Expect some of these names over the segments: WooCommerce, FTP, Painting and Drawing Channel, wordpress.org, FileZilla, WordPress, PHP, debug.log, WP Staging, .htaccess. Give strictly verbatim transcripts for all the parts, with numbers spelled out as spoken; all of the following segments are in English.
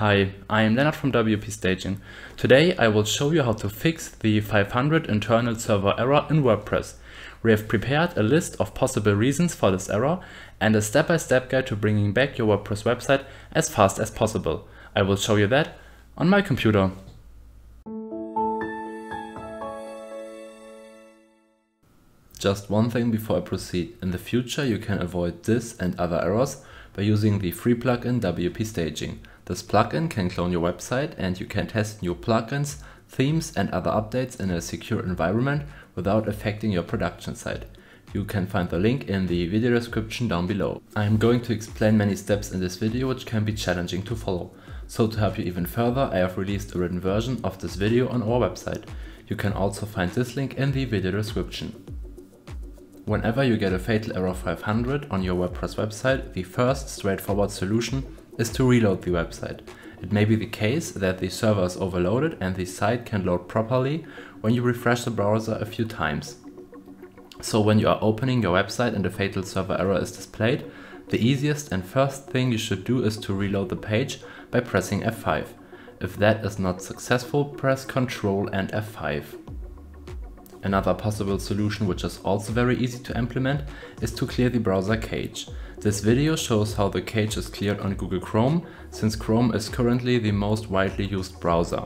Hi, I am Lennart from W P Staging. Today I will show you how to fix the five hundred internal server error in WordPress. We have prepared a list of possible reasons for this error and a step-by-step guide to bringing back your WordPress website as fast as possible. I will show you that on my computer. Just one thing before I proceed. In the future you can avoid this and other errors by using the free plugin W P Staging. This plugin can clone your website and you can test new plugins, themes and other updates in a secure environment without affecting your production site. You can find the link in the video description down below. I am going to explain many steps in this video which can be challenging to follow. So to help you even further, I have released a written version of this video on our website. You can also find this link in the video description. Whenever you get a fatal error five hundred on your WordPress website, the first straightforward solution is to reload the website. It may be the case that the server is overloaded and the site can load properly when you refresh the browser a few times. So when you are opening your website and a fatal server error is displayed, the easiest and first thing you should do is to reload the page by pressing F five. If that is not successful, press Ctrl and F five. Another possible solution, which is also very easy to implement, is to clear the browser cache. This video shows how the cache is cleared on Google Chrome, since Chrome is currently the most widely used browser.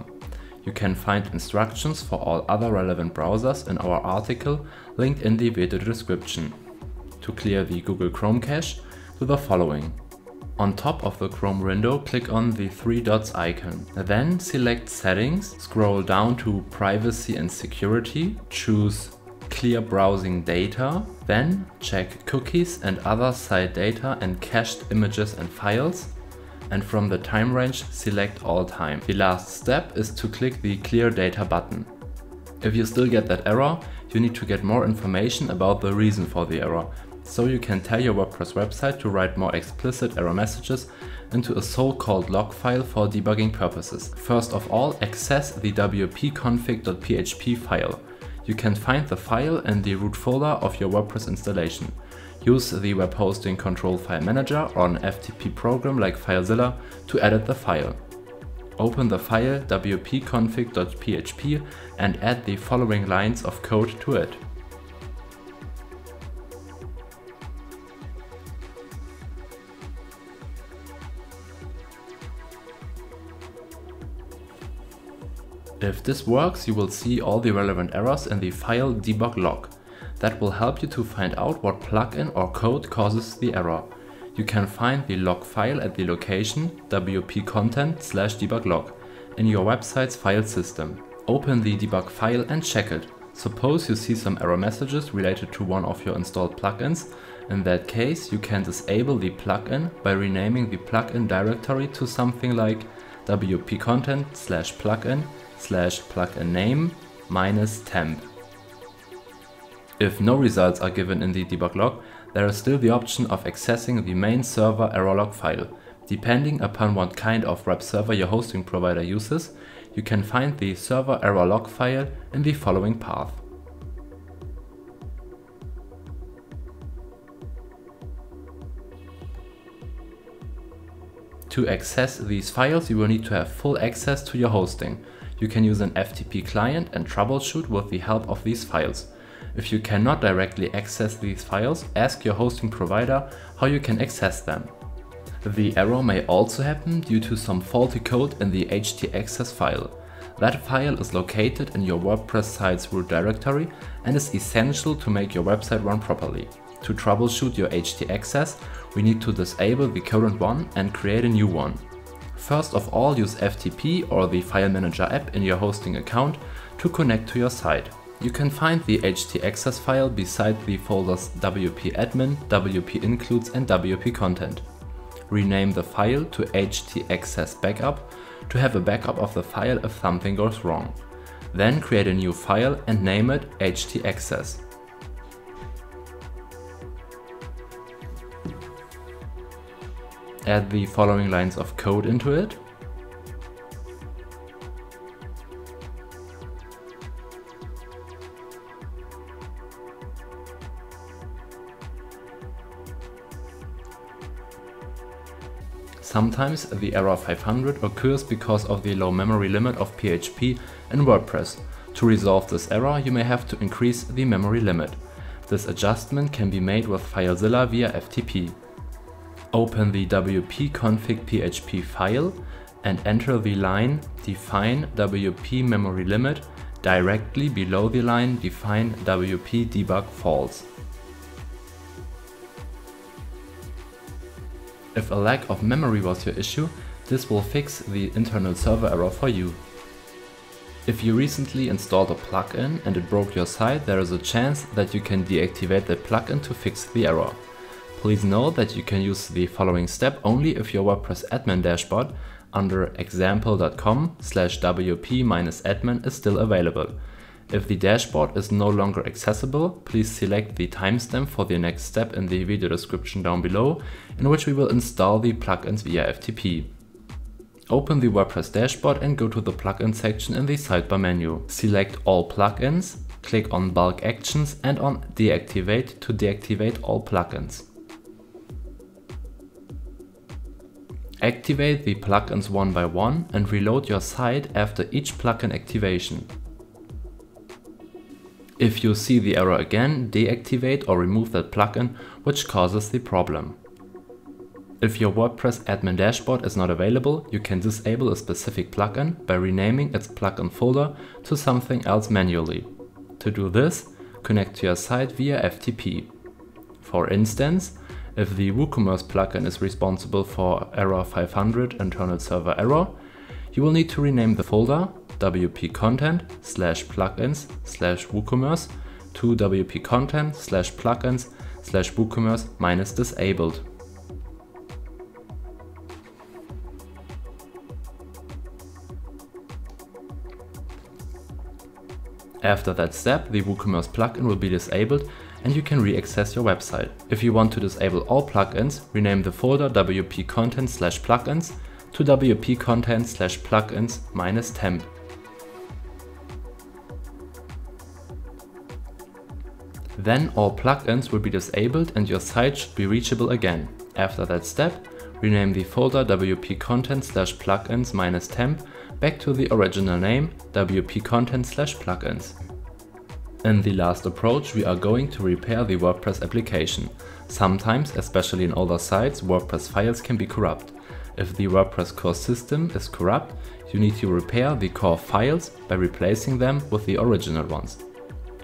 You can find instructions for all other relevant browsers in our article linked in the video description. To clear the Google Chrome cache, do the following. On top of the Chrome window, click on the three dots icon. Then select Settings, scroll down to Privacy and Security, choose Clear Browsing Data, then check Cookies and other site data and cached images and files, and from the time range select All Time. The last step is to click the Clear Data button. If you still get that error, you need to get more information about the reason for the error. So you can tell your WordPress website to write more explicit error messages into a so-called log file for debugging purposes. First of all, access the w p config dot p h p file. You can find the file in the root folder of your WordPress installation. Use the web hosting control file manager or an F T P program like FileZilla to edit the file. Open the file w p config dot p h p and add the following lines of code to it. If this works, you will see all the relevant errors in the file debug dot log. That will help you to find out what plugin or code causes the error. You can find the log file at the location w p content slash debug dot log in your website's file system. Open the debug file and check it. Suppose you see some error messages related to one of your installed plugins. In that case, you can disable the plugin by renaming the plugin directory to something like w p content slash plugin slash plugin name minus temp. If no results are given in the debug log, there is still the option of accessing the main server error log file. Depending upon what kind of web server your hosting provider uses, you can find the server error log file in the following path. To access these files, you will need to have full access to your hosting. You can use an F T P client and troubleshoot with the help of these files. If you cannot directly access these files, ask your hosting provider how you can access them. The error may also happen due to some faulty code in the h t access file. That file is located in your WordPress site's root directory and is essential to make your website run properly. To troubleshoot your h t access, we need to disable the current one and create a new one. First of all, use F T P or the File Manager app in your hosting account to connect to your site. You can find the h t access file beside the folders w p admin, w p includes and w p content. Rename the file to h t access backup to have a backup of the file if something goes wrong. Then create a new file and name it h t access. Add the following lines of code into it. Sometimes the error five hundred occurs because of the low memory limit of P H P and WordPress. To resolve this error, you may have to increase the memory limit. This adjustment can be made with FileZilla via F T P. Open the w p config dot p h p file and enter the line define w p memory limit directly below the line define w p debug false. If a lack of memory was your issue, this will fix the internal server error for you. If you recently installed a plugin and it broke your site, there is a chance that you can deactivate that plugin to fix the error. Please note that you can use the following step only if your WordPress admin dashboard under example dot com slash w p dash admin is still available. If the dashboard is no longer accessible, please select the timestamp for the next step in the video description down below, in which we will install the plugins via F T P. Open the WordPress dashboard and go to the plugin section in the sidebar menu. Select all plugins, click on bulk actions and on deactivate to deactivate all plugins. Activate the plugins one by one and reload your site after each plugin activation. If you see the error again, deactivate or remove that plugin which causes the problem. If your WordPress admin dashboard is not available, you can disable a specific plugin by renaming its plugin folder to something else manually. To do this, connect to your site via F T P. For instance, if the WooCommerce plugin is responsible for error five hundred internal server error, you will need to rename the folder w p content slash plugins slash WooCommerce to w p content slash plugins slash WooCommerce minus disabled. After that step, the WooCommerce plugin will be disabled and you can re-access your website. If you want to disable all plugins, rename the folder w p content slash plugins to w p content slash plugins minus temp. Then all plugins will be disabled and your site should be reachable again. After that step, rename the folder w p content slash plugins minus temp back to the original name w p content slash plugins. In the last approach, we are going to repair the WordPress application. Sometimes, especially in older sites, WordPress files can be corrupt. If the WordPress core system is corrupt, you need to repair the core files by replacing them with the original ones.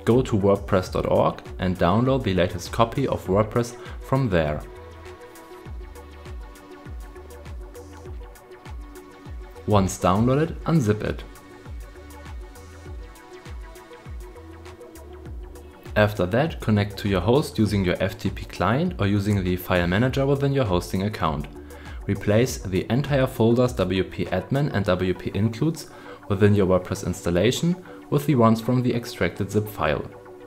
Go to wordpress dot org and download the latest copy of WordPress from there. Once downloaded, unzip it. After that, connect to your host using your F T P client or using the file manager within your hosting account. Replace the entire folders w p admin and w p includes within your WordPress installation with the ones from the extracted zip file.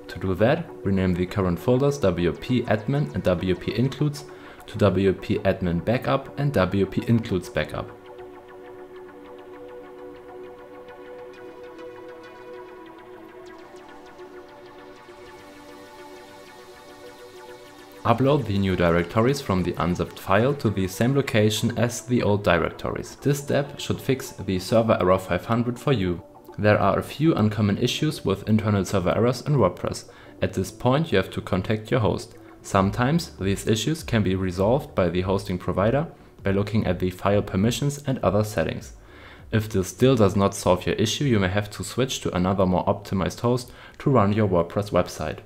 To do that, rename the current folders w p admin and w p includes to w p admin backup and w p includes backup. Upload the new directories from the unzipped file to the same location as the old directories. This step should fix the server error five hundred for you. There are a few uncommon issues with internal server errors in WordPress. At this point you have to contact your host. Sometimes these issues can be resolved by the hosting provider by looking at the file permissions and other settings. If this still does not solve your issue, you may have to switch to another more optimized host to run your WordPress website.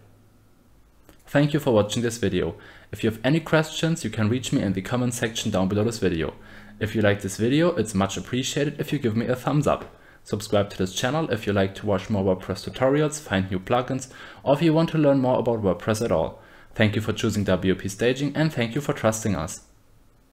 Thank you for watching this video. If you have any questions, you can reach me in the comment section down below this video. If you like this video, it's much appreciated if you give me a thumbs up. Subscribe to this channel if you like to watch more WordPress tutorials, find new plugins, or if you want to learn more about WordPress at all. Thank you for choosing W P Staging and thank you for trusting us.